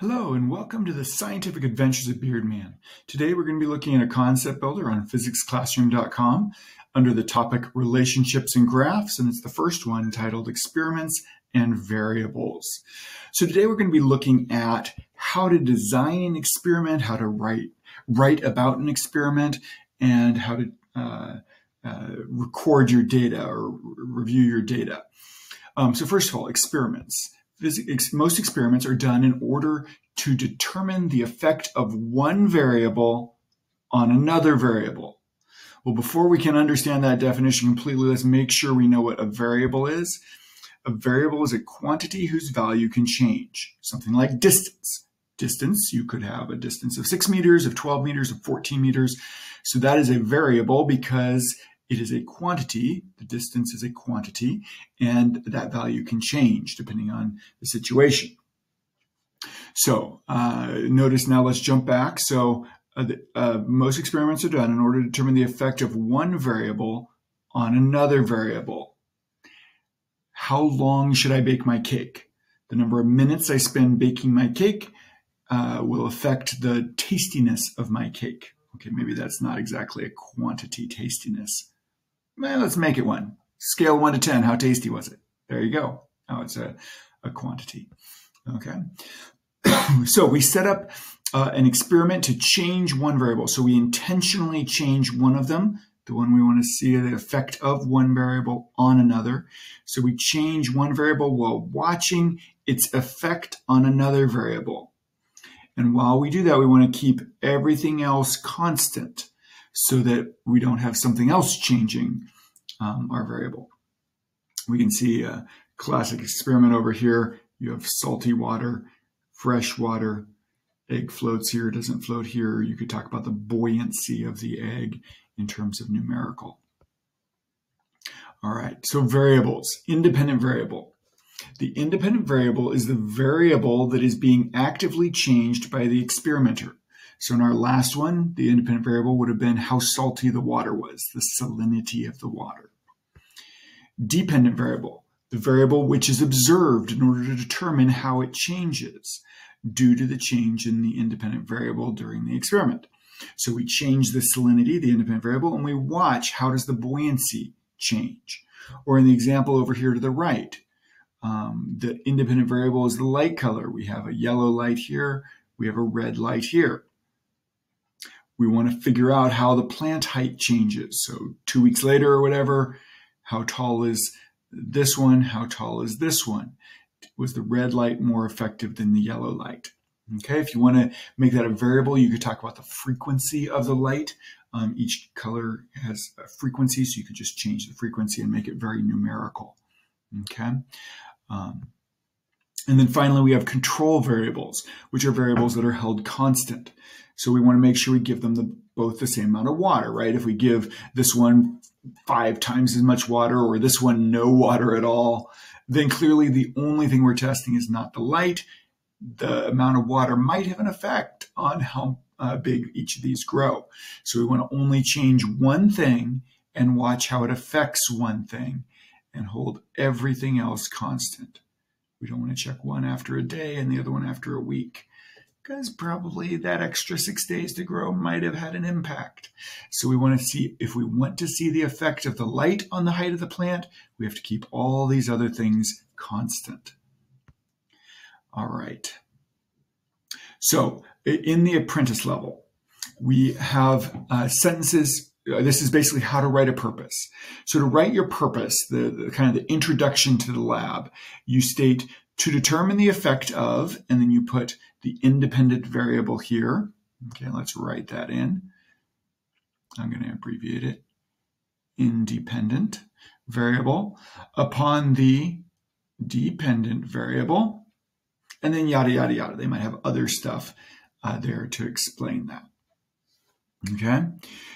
Hello and welcome to the Scientific Adventures of Beardman. Today we're going to be looking at a concept builder on physicsclassroom.com under the topic Relationships and Graphs, and it's the first one titled Experiments and Variables. So today we're going to be looking at how to design an experiment, how to write about an experiment, and how to record your data or review your data. So first of all, experiments. Most experiments are done in order to determine the effect of one variable on another variable. Well, before we can understand that definition completely, let's make sure we know what a variable is. A variable is a quantity whose value can change, something like distance. Distance, you could have a distance of 6 meters, of 12 meters, of 14 meters. So that is a variable because it is a quantity, the distance is a quantity, and that value can change depending on the situation. So notice now, let's jump back. So most experiments are done in order to determine the effect of one variable on another variable. How long should I bake my cake? The number of minutes I spend baking my cake will affect the tastiness of my cake. Okay, maybe that's not exactly a quantity tastiness. Well, let's make it one. Scale 1 to 10. How tasty was it? There you go. Oh, it's a quantity. Okay. So we set up an experiment to change one variable. So we intentionally change one of them, the one we want to see the effect of one variable on another. So we change one variable while watching its effect on another variable. And while we do that, we want to keep everything else constant, so that we don't have something else changing our variable. We can see a classic experiment over here. You have salty water, fresh water, egg floats here, doesn't float here. You could talk about the buoyancy of the egg in terms of numerical. All right, so variables, independent variable. The independent variable is the variable that is being actively changed by the experimenter. So in our last one, the independent variable would have been how salty the water was, the salinity of the water. Dependent variable, the variable which is observed in order to determine how it changes due to the change in the independent variable during the experiment. So we change the salinity, the independent variable, and we watch how does the buoyancy change. Or in the example over here to the right, the independent variable is the light color. We have a yellow light here, we have a red light here. We want to figure out how the plant height changes. So 2 weeks later or whatever, how tall is this one? How tall is this one? Was the red light more effective than the yellow light? Okay, if you want to make that a variable, you could talk about the frequency of the light. Each color has a frequency, so you could just change the frequency and make it very numerical. Okay. And then finally, we have control variables, which are variables that are held constant. So we want to make sure we give them both the same amount of water, right? If we give this one 5 times as much water or this one no water at all, then clearly the only thing we're testing is not the light. The amount of water might have an effect on how big each of these grow. So we want to only change one thing and watch how it affects one thing and hold everything else constant. We don't want to check one after a day and the other one after a week, because probably that extra 6 days to grow might have had an impact. So we want to see, if we want to see the effect of the light on the height of the plant, we have to keep all these other things constant. All right. So in the apprentice level, we have sentences. This is basically how to write a purpose. So to write your purpose, the kind of the introduction to the lab, you state to determine the effect of, and then you put the independent variable here. Okay, let's write that in. I'm going to abbreviate it. Independent variable upon the dependent variable, and then yada, yada, yada. They might have other stuff there to explain that. Okay,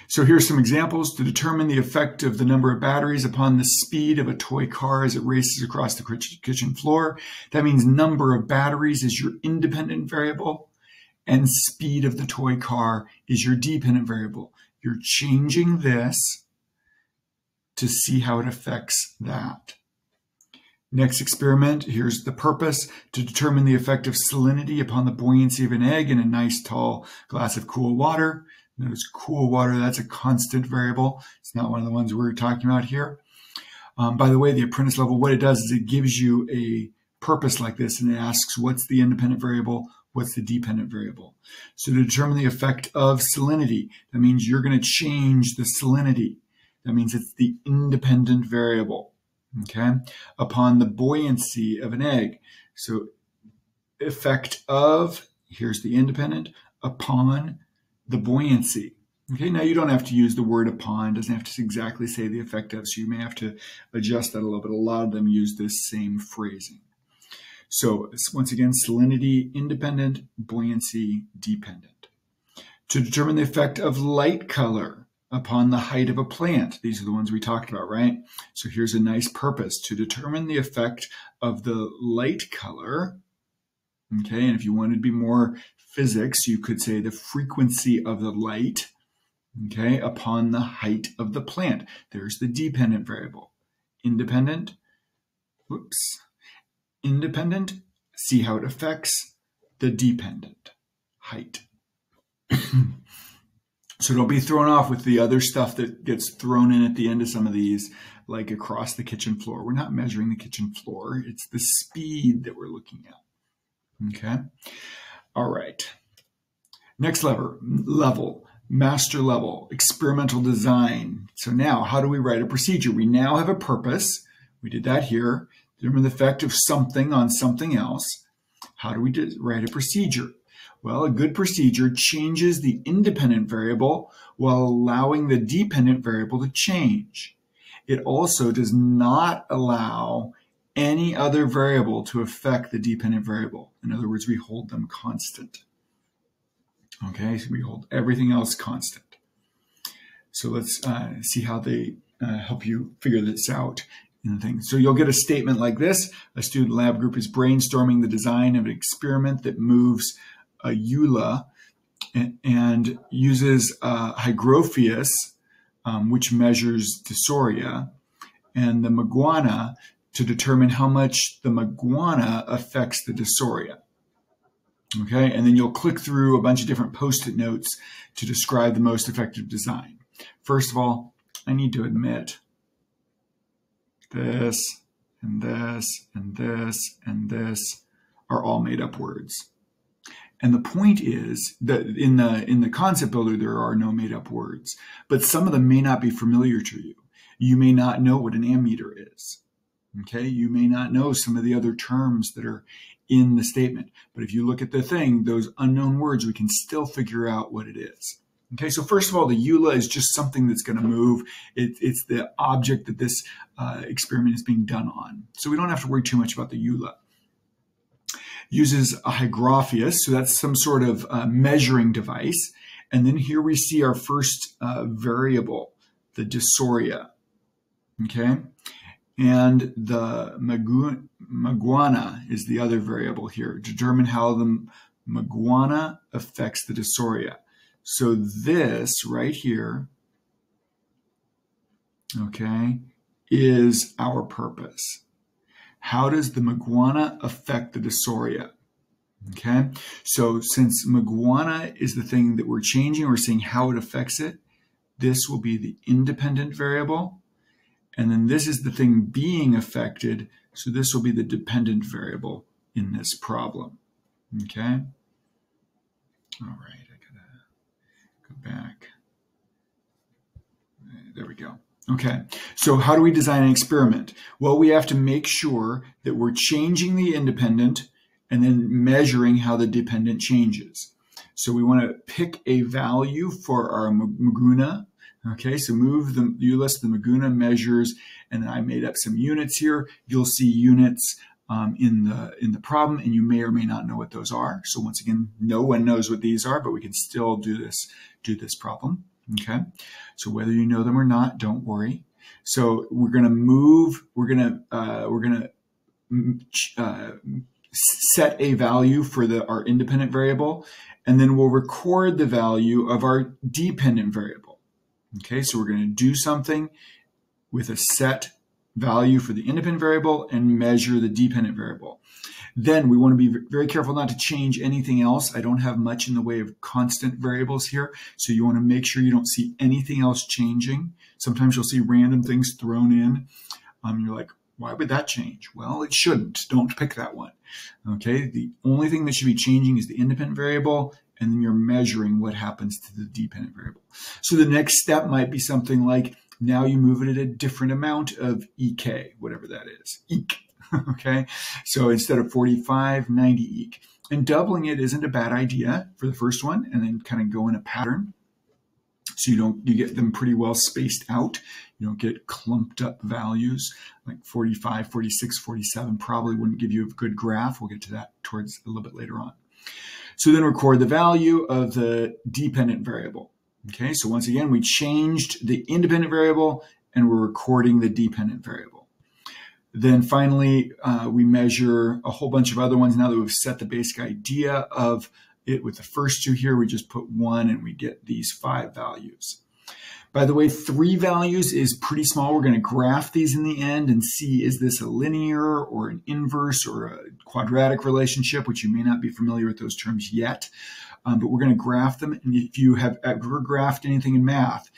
so here's some examples. To determine the effect of the number of batteries upon the speed of a toy car as it races across the kitchen floor. That means number of batteries is your independent variable and speed of the toy car is your dependent variable. You're changing this to see how it affects that. Next experiment, here's the purpose: to determine the effect of salinity upon the buoyancy of an egg in a nice tall glass of cool water. Notice cool water, that's a constant variable. It's not one of the ones we're talking about here. By the way, the apprentice level, what it does is it gives you a purpose like this and it asks what's the independent variable, what's the dependent variable. So to determine the effect of salinity, that means you're going to change the salinity. That means it's the independent variable. Okay, upon the buoyancy of an egg. So effect of, here's the independent, upon the buoyancy. Okay, now you don't have to use the word upon, it doesn't have to exactly say the effect of, so you may have to adjust that a little bit. A lot of them use this same phrasing. So once again, salinity independent, buoyancy dependent. To determine the effect of light color upon the height of a plant. These are the ones we talked about, right? So here's a nice purpose: to determine the effect of the light color. Okay, and if you wanted to be more physics, you could say the frequency of the light, okay, upon the height of the plant. There's the dependent variable. Independent, whoops, independent, see how it affects the dependent, height. So don't be thrown off with the other stuff that gets thrown in at the end of some of these, like across the kitchen floor. We're not measuring the kitchen floor. It's the speed that we're looking at. Okay. All right. Next level, master level, experimental design. So now how do we write a procedure? We now have a purpose. We did that here. Determine the effect of something on something else. How do we write a procedure? Well, a good procedure changes the independent variable while allowing the dependent variable to change. It also does not allow any other variable to affect the dependent variable. In other words, we hold them constant. Okay, so we hold everything else constant. So let's see how they help you figure this out. So you'll get a statement like this. A student lab group is brainstorming the design of an experiment that moves a eula and uses Hygrophis, which measures dysuria, and the Maguana to determine how much the Maguana affects the dysuria. Okay, and then you'll click through a bunch of different post-it notes to describe the most effective design. First of all, I need to admit this and this and this and this are all made up words. And the point is that in the concept builder, there are no made up words, but some of them may not be familiar to you. You may not know what an ammeter is. Okay. You may not know some of the other terms that are in the statement, but if you look at the thing, those unknown words, we can still figure out what it is. Okay. So first of all, the eula is just something that's going to move. It's the object that this experiment is being done on. So we don't have to worry too much about the eula. Uses a Hygrophis, so that's some sort of measuring device. And then here we see our first variable, the dysuria, okay? And the Maguana is the other variable here. Determine how the Maguana affects the dysuria. So this right here, okay, is our purpose. How does the Maguana affect the dysuria? Okay, so since Maguana is the thing that we're changing, we're seeing how it affects it. This will be the independent variable. And then this is the thing being affected. So this will be the dependent variable in this problem. Okay. All right, I gotta go back. There we go. Okay, so how do we design an experiment? Well, we have to make sure that we're changing the independent and then measuring how the dependent changes. So we want to pick a value for our Maguana. Okay, so move the eula, the Maguana measures, and I made up some units here. You'll see units in the problem, and you may or may not know what those are. So once again, no one knows what these are, but we can still do this problem. Okay, so whether you know them or not, don't worry. So we're going to move, we're going to set a value for our independent variable, and then we'll record the value of our dependent variable. Okay, so we're going to do something with a set value for the independent variable and measure the dependent variable. Then we want to be very careful not to change anything else. I don't have much in the way of constant variables here, so you want to make sure you don't see anything else changing. Sometimes you'll see random things thrown in. You're like, why would that change? Well, it shouldn't. Don't pick that one. Okay, the only thing that should be changing is the independent variable, and then you're measuring what happens to the dependent variable. So the next step might be something like, now you move it at a different amount of EK, whatever that is, EK, okay? So instead of 45, 90 EK. And doubling it isn't a bad idea for the first one, and then kind of go in a pattern. So you get them pretty well spaced out. You don't get clumped up values like 45, 46, 47 probably wouldn't give you a good graph. We'll get to that towards a little bit later on. So then record the value of the dependent variable. Okay, so once again, we changed the independent variable and we're recording the dependent variable. Then finally, we measure a whole bunch of other ones. Now that we've set the basic idea of it with the first two here, we just put one and we get these 5 values. By the way, 3 values is pretty small. We're going to graph these in the end and see, is this a linear or an inverse or a quadratic relationship, which you may not be familiar with those terms yet. But we're going to graph them. And if you have ever graphed anything in math,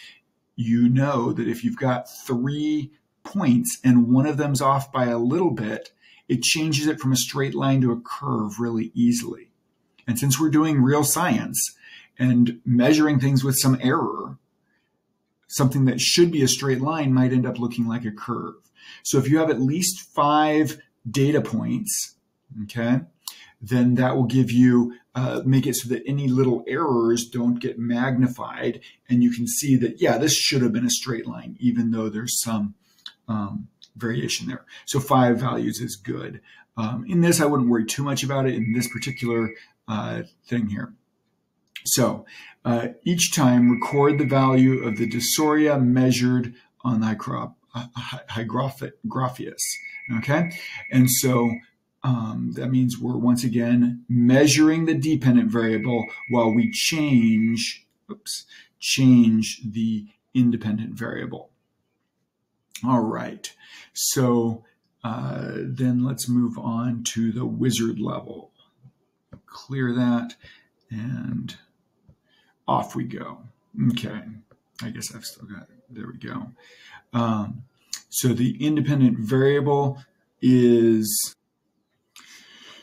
you know that if you've got 3 points and one of them's off by a little bit, it changes it from a straight line to a curve really easily. And since we're doing real science and measuring things with some error, something that should be a straight line might end up looking like a curve. So if you have at least 5 data points, okay, then that will give you, make it so that any little errors don't get magnified. And you can see that, yeah, this should have been a straight line, even though there's some variation there. So 5 values is good. In this, I wouldn't worry too much about it in this particular thing here. So each time, record the value of the dysuria measured on the hygraphius, okay? And so that means we're once again measuring the dependent variable while we change the independent variable. All right, so then let's move on to the wizard level. Clear that and off we go. Okay, I guess I've still got it. There we go. So the independent variable is...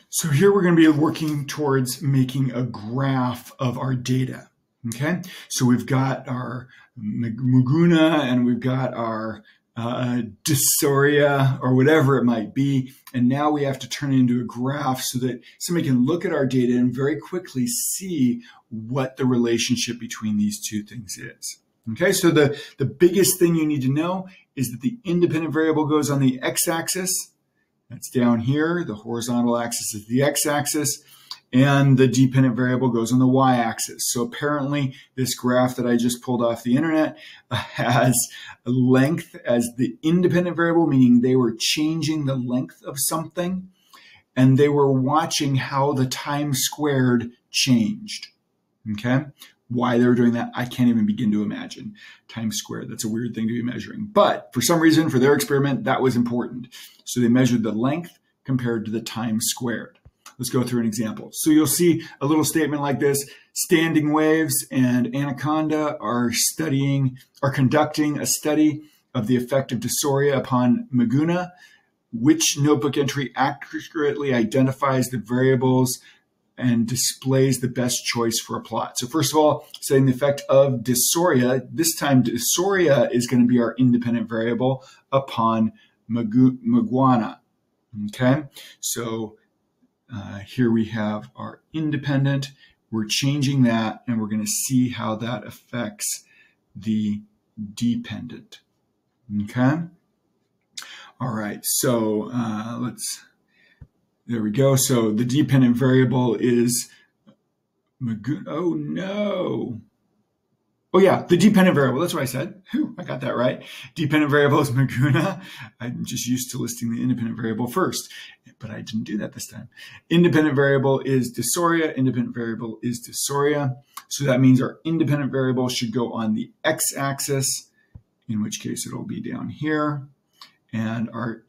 So here we're going to be working towards making a graph of our data. Okay, so we've got our Maguna and we've got our dysuria or whatever it might be. And now we have to turn it into a graph so that somebody can look at our data and very quickly see what the relationship between these two things is. Okay, so the biggest thing you need to know is that the independent variable goes on the x-axis. That's down here. The horizontal axis is the x-axis, and the dependent variable goes on the y-axis. So apparently this graph that I just pulled off the internet has a length as the independent variable, meaning they were changing the length of something, and they were watching how the time squared changed. Okay? Why they were doing that, I can't even begin to imagine. Time squared, that's a weird thing to be measuring. But for some reason, for their experiment, that was important. So they measured the length compared to the time squared. Let's go through an example. So you'll see a little statement like this. Standing Waves and Anaconda are conducting a study of the effect of dysuria upon Maguna. Which notebook entry accurately identifies the variables and displays the best choice for a plot? So first of all, setting the effect of dysuria. This time dysuria is going to be our independent variable upon Maguana. Okay, so here we have our independent. We're changing that, and we're going to see how that affects the dependent. Okay, all right, so let's... There we go. So the dependent variable is Maguna. Oh, no. Oh, yeah, the dependent variable. That's what I said. Whew, I got that right. Dependent variable is Maguna. I'm just used to listing the independent variable first, but I didn't do that this time. Independent variable is dysuria. Independent variable is dysuria. So that means our independent variable should go on the x-axis, in which case it'll be down here. and our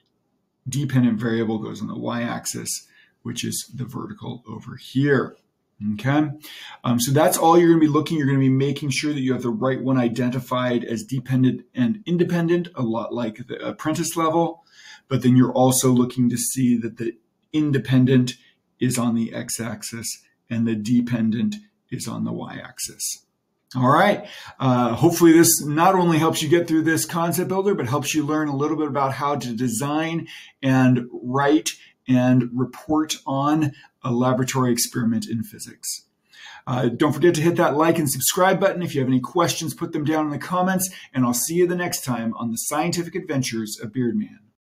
dependent variable goes on the y-axis, which is the vertical over here. Okay, so that's all you're going to be looking. You're going to be making sure that you have the right one identified as dependent and independent, a lot like the apprentice level. But then you're also looking to see that the independent is on the x-axis and the dependent is on the y-axis. All right, hopefully this not only helps you get through this concept builder, but helps you learn a little bit about how to design and write and report on a laboratory experiment in physics. Don't forget to hit that like and subscribe button. If you have any questions, put them down in the comments, and I'll see you the next time on The Scientific Adventures of Beardman.